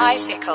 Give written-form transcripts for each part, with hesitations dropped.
ISICKLE.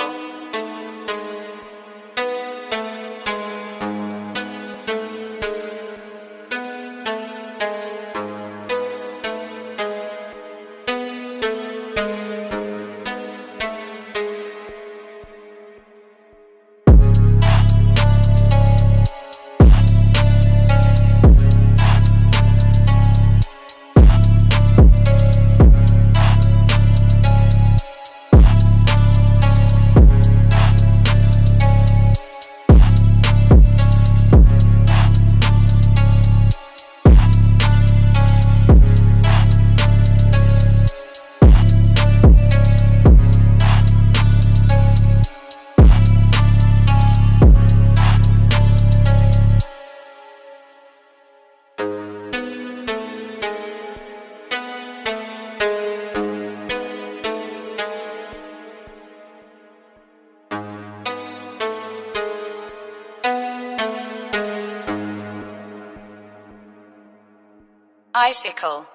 ISICKLE.